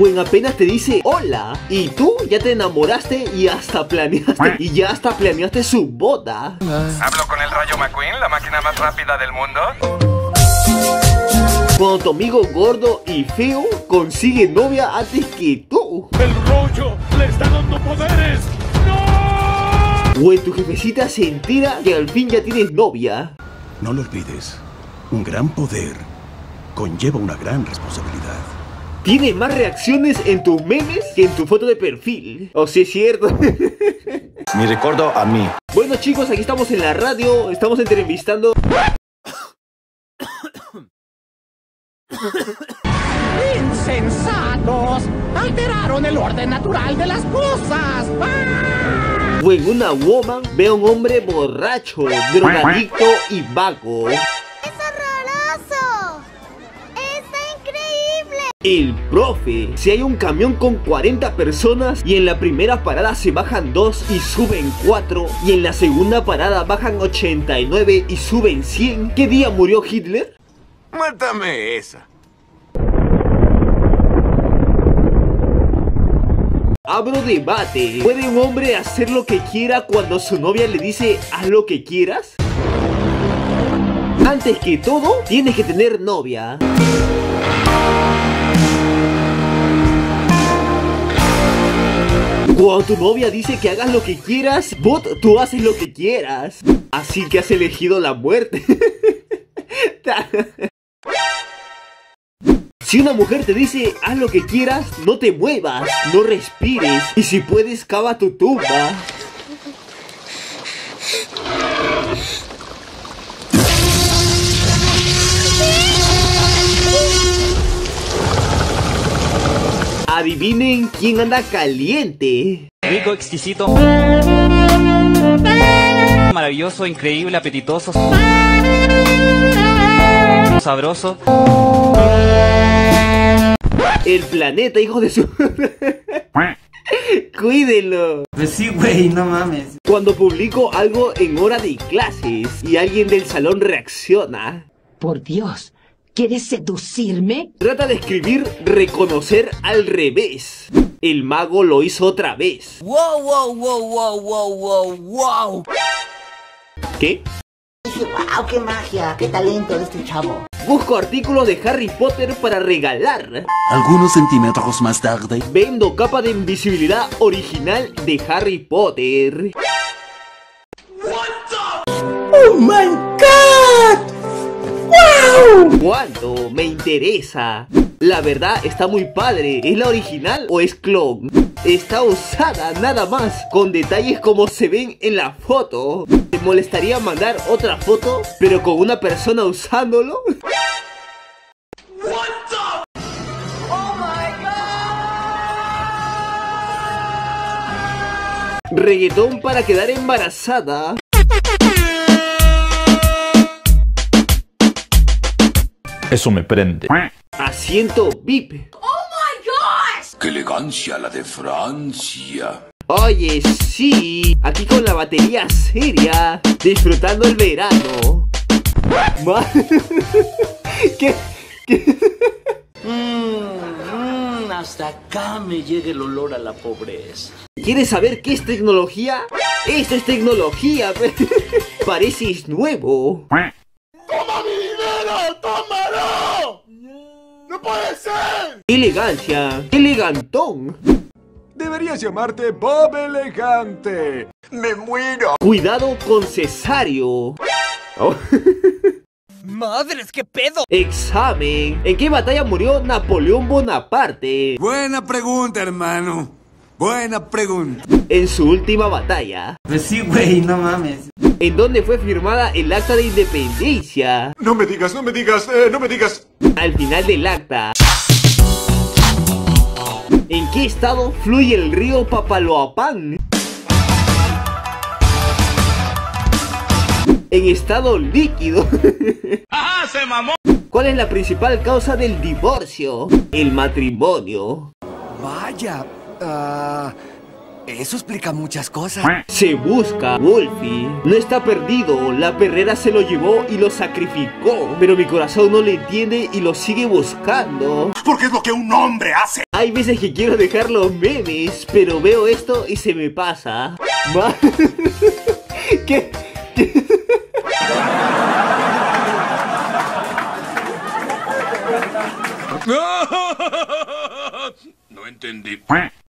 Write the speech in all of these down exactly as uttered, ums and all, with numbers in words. Gwen apenas te dice hola y tú ya te enamoraste y hasta planeaste y ya hasta planeaste su boda. ¿Hablo con el Rayo McQueen, la máquina más rápida del mundo? Cuando tu amigo gordo y feo consigue novia antes que tú. ¡El rollo le está dando poderes! ¡No! Gwen, tu jefecita se entera que al fin ya tienes novia. No lo olvides, un gran poder conlleva una gran responsabilidad. Tienes más reacciones en tus memes que en tu foto de perfil. O si es cierto. Me recuerdo a mí. Bueno chicos, aquí estamos en la radio. Estamos entrevistando. ¡Insensatos! Alteraron el orden natural de las cosas. ¡Ah! Bueno, una woman ve a un hombre borracho, drogadicto y vago. El profe, si hay un camión con cuarenta personas y en la primera parada se bajan dos y suben cuatro y en la segunda parada bajan ochenta y nueve y suben cien, ¿qué día murió Hitler? Mátame esa. Abro debate. ¿Puede un hombre hacer lo que quiera cuando su novia le dice haz lo que quieras? Antes que todo, tienes que tener novia. Cuando tu novia dice que hagas lo que quieras, bot, tú haces lo que quieras. Así que has elegido la muerte. Si una mujer te dice, haz lo que quieras, no te muevas, no respires. Y si puedes, cava tu tumba. Adivinen quién anda caliente. Rico, exquisito, maravilloso, increíble, apetitoso, sabroso. El planeta, hijo de su... Cuídenlo. Pues sí, güey, no mames. Cuando publico algo en hora de clases y alguien del salón reacciona. Por Dios. ¿Quieres seducirme? Trata de escribir reconocer al revés. El mago lo hizo otra vez. Wow, wow, wow, wow, wow, wow, wow. ¿Qué? Wow, qué magia, qué talento de este chavo. Busco artículos de Harry Potter para regalar. Algunos centímetros más tarde. Vendo capa de invisibilidad original de Harry Potter. What the... Oh my god. Cuando me interesa. La verdad está muy padre. ¿Es la original o es clon? Está usada nada más, con detalles como se ven en la foto. ¿Te molestaría mandar otra foto pero con una persona usándolo? Reggaetón para quedar embarazada. Eso me prende. Asiento V I P. ¡Oh my gosh! ¡Qué elegancia la de Francia! Oye, sí. Aquí con la batería seria. Disfrutando el verano. ¿Qué? ¿Qué? Mm, mm, hasta acá me llega el olor a la pobreza. ¿Quieres saber qué es tecnología? ¡Esto es tecnología! Pareces nuevo. ¡Toma mi dinero! ¡Tómalo! ¡No puede ser! Elegancia, elegantón. Deberías llamarte Bob Elegante. ¡Me muero! Cuidado con cesario. Oh. ¡Madres, qué pedo! Examen. ¿En qué batalla murió Napoleón Bonaparte? Buena pregunta, hermano. Buena pregunta. En su última batalla. Pues sí, güey, no mames. ¿En dónde fue firmada el acta de independencia? No me digas, no me digas, eh, no me digas. Al final del acta. ¿En qué estado fluye el río Papaloapán? En estado líquido. ¡Ajá, se mamó! ¿Cuál es la principal causa del divorcio? El matrimonio. Vaya, ah... Uh... Eso explica muchas cosas. Se busca Wolfie. No está perdido, la perrera se lo llevó y lo sacrificó. Pero mi corazón no le entiende y lo sigue buscando. Porque es lo que un hombre hace. Hay veces que quiero dejar los memes, pero veo esto y se me pasa. ¿Qué? ¿Qué? No entendí.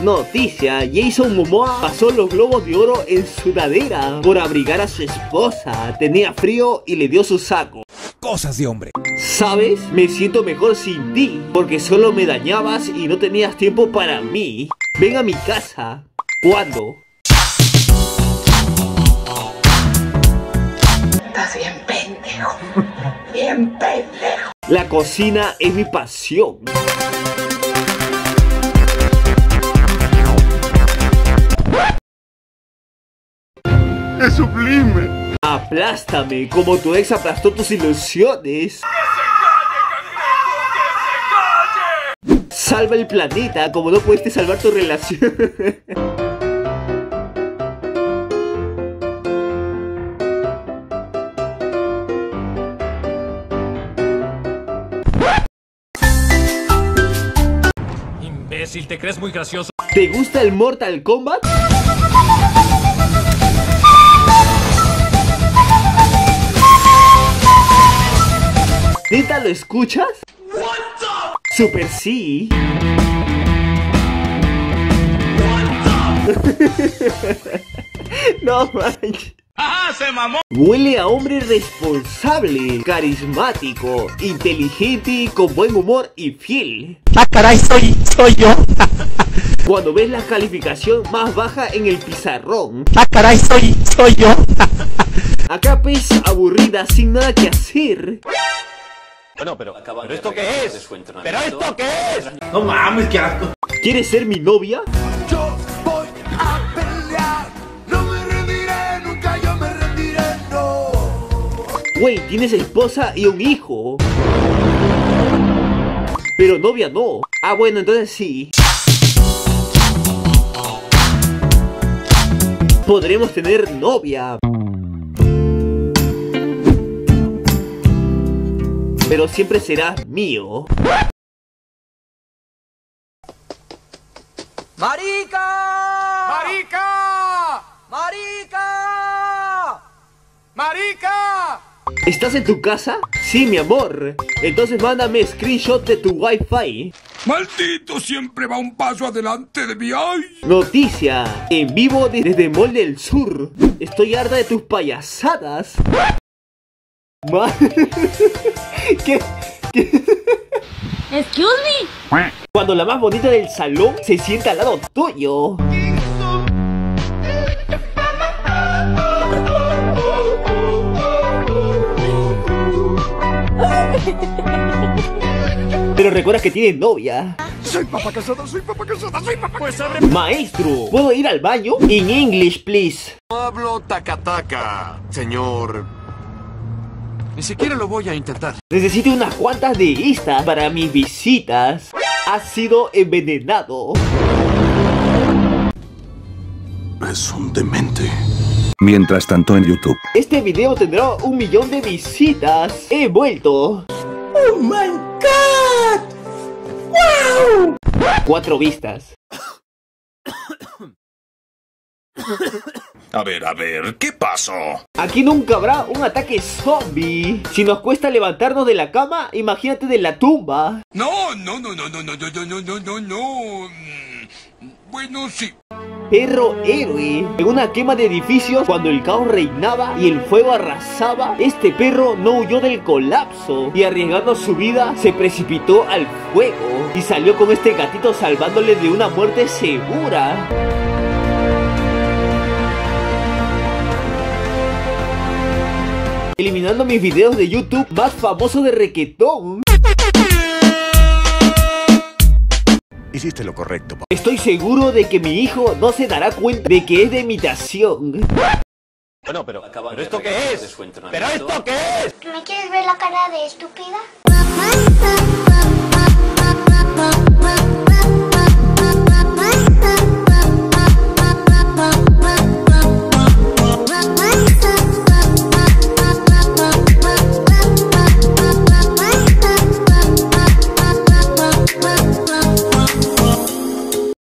Noticia, Jason Momoa pasó los globos de oro en sudadera por abrigar a su esposa. Tenía frío y le dio su saco. Cosas de hombre. ¿Sabes? Me siento mejor sin ti, porque solo me dañabas y no tenías tiempo para mí. Ven a mi casa. ¿Cuándo? Estás bien pendejo. Bien pendejo. La cocina es mi pasión. ¡Es sublime! Aplástame, como tu ex aplastó tus ilusiones. ¡Que se calle, cangrejo, que se calle! Salva el planeta, como no pudiste salvar tu relación. Imbécil, ¿te crees muy gracioso? ¿Te gusta el Mortal Kombat? ¿Neta lo escuchas? What the... Super sí. What the... No manches. ¡Ajá, se mamó! Huele a hombre responsable, carismático, inteligente, con buen humor y fiel. ¡Ah, caray, soy, soy yo! Cuando ves la calificación más baja en el pizarrón. ¡Ah, caray, soy, soy yo! Acá pez aburrida, sin nada que hacer. Bueno, pero, ¿pero esto qué es? ¿Pero esto qué es? No mames, qué asco. ¿Quieres ser mi novia? Yo voy a pelear. No me rendiré, nunca yo me rendiré, no. Güey, tienes esposa y un hijo. Pero novia no. Ah, bueno, entonces sí. Podremos tener novia. Pero siempre serás mío. ¡Marica! ¡Marica! ¡Marica! ¡Marica! ¿Estás en tu casa? Sí, mi amor. Entonces mándame screenshot de tu wifi. ¡Maldito! Siempre va un paso adelante de mi ay. Noticia, en vivo desde Mall del Sur. Estoy harta de tus payasadas. ¿Qué? ¿Qué? Excuse me. Cuando la más bonita del salón se sienta al lado tuyo. Pero recuerda que tiene novia. Soy papá casada, soy papá casada, soy papá casada. Maestro, ¿puedo ir al baño? In English, please. No hablo tacataca, señor. Ni siquiera lo voy a intentar. Necesito unas cuantas de estas para mis visitas. Has sido envenenado. Es un demente. Mientras tanto en YouTube. Este video tendrá un millón de visitas. He vuelto. Oh my god. Wow. Cuatro vistas. A ver, a ver, ¿qué pasó? Aquí nunca habrá un ataque zombie. Si nos cuesta levantarnos de la cama, imagínate de la tumba. No, no, no, no, no, no, no, no, no, no, no. Bueno, sí. Perro héroe. En una quema de edificios, cuando el caos reinaba y el fuego arrasaba, este perro no huyó del colapso y arriesgando su vida se precipitó al fuego y salió con este gatito salvándole de una muerte segura. Eliminando mis videos de YouTube más famosos de requetón. Hiciste lo correcto, papá. Estoy seguro de que mi hijo no se dará cuenta de que es de imitación. Bueno, pero, ¿pero esto qué es? ¿Pero esto qué es? ¿Me quieres ver la cara de estúpida?